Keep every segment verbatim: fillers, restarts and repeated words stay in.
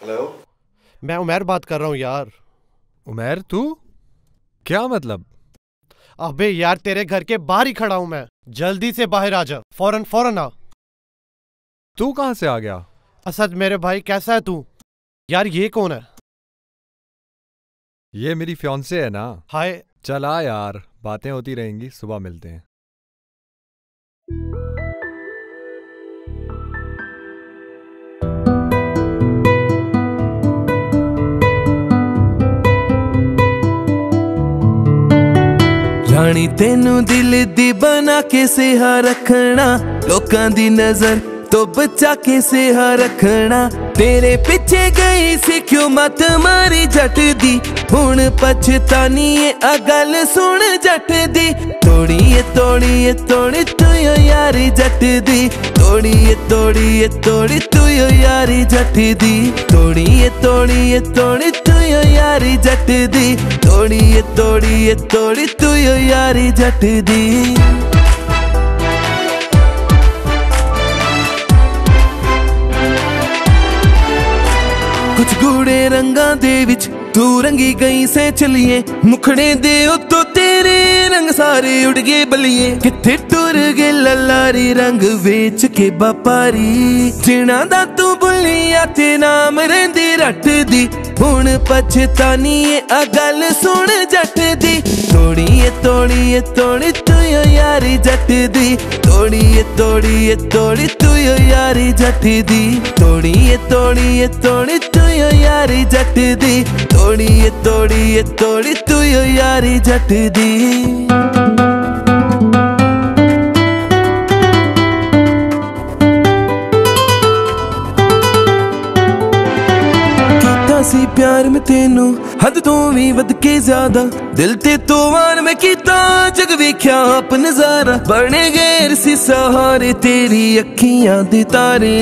Hello, मैं उमैर बात कर रहा हूँ यार। उमैर तू? क्या मतलब? अबे यार तेरे घर के बाहर ही खड़ा हूँ मैं, जल्दी से बाहर आ जा, फौरन फौरन आ। तू कहाँ से आ गया? असद मेरे भाई कैसा है तू? यार ये कौन है? ये मेरी फियांसे है ना। हाय। चला यार, बातें होती रहेंगी, सुबह मिलते हैं। जानी तेनू दिल दी बना के सेहा रखना, लोकां दी नजर तो बचा के सेहा रखना। तेरे पीछे गई सी क्यों मत मारी जट दी, हुण पछतानी ए आ गल सुन जट दी। तोड़ी ए तोड़ी ए तोड़ी तू यो यारी जट दी, तोड़ी ए तोड़ी ए तोड़ी तू यो यारी जट दी, तोड़ी ए तोड़ी ए तोड़ी तू यो यारी जट दी, तोड़ी ए तोड़ी ए तोड़ी तू यो यारी जट दी। कुछ गूढ़े रंगा दे विच तू रंगी गई से चलिए, मुखड़े दे उतो तेरे रंग सारे उड़ गए बलिए। किथे टुर गए ललारी रंग वेच के बापारी, जिना दा तू बुलिया ते नाम रेंदी रट दी। हुण पछतानी ए आ गल सुन जट दी, तोड़ी ए तोड़ी ए तोड़ी तू यो यारी जट दी, तोड़ी ए तोड़ी ए तोड़ी तू यो यारी जट दी, तोड़ी ए तोड़ी ए तोड़ी तू यो यारी जट दी, तोड़ी ए तोड़ी ए तोड़ी तू यो यारी जट दी। सी प्यार में तेनू हद तो भी वध के ज्यादा, दिल ते तोवार में कीता जग वेख्या आप नजारा। बने गैर सी सहारे तेरी अखियां दे तारे,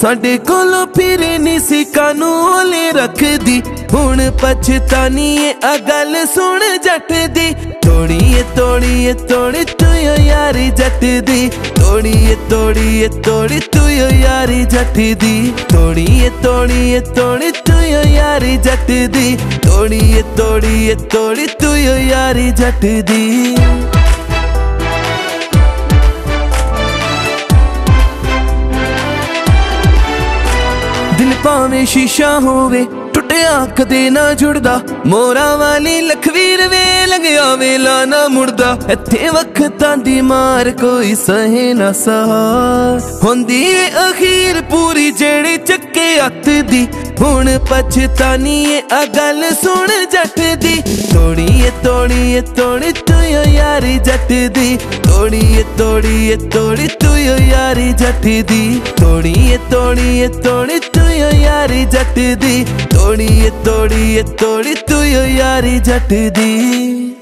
साडे कोलों फिरे नहीं सी कानूं ओले रख दी। हुण पछतानी ए आ गल सुन जट दी, तोड़ी ए तोड़ी ए तोड़ी तू यो यारी जट दी, तोड़ी ए तोड़ी ए तोड़ी तू यो यारी जट दी, तोड़ी ए तोड़ी ए तोड़ी तू यो यारी जट दी, तोड़ी ए तोड़ी ए तोड़ी तू यो यारी जट दी। दिल पावे शीशा होवे टुटिया कदे ना जुड़दा, मोरा वाली लखबीर वे लंघिया वेला ना मुड़दा। इत्थे वक्तां दी मार कोई सहे ना सहा, होंदी ए अखीर पूरी जेड़ी चक्के हत्थ दी। हुण पछतानी ए आ गल सुन जट दी, तोड़ी ए तोड़ी ए तोड़ी तू यो यारी जट दी, तोड़ी ए तोड़ी ए तोड़ी तू यो यारी जट दी, तोड़ी ए तोड़ी ए तोड़ी तू यो यारी जट दी, तोड़ी ए तोड़ी ए तोड़ी तू यो यारी जट दी।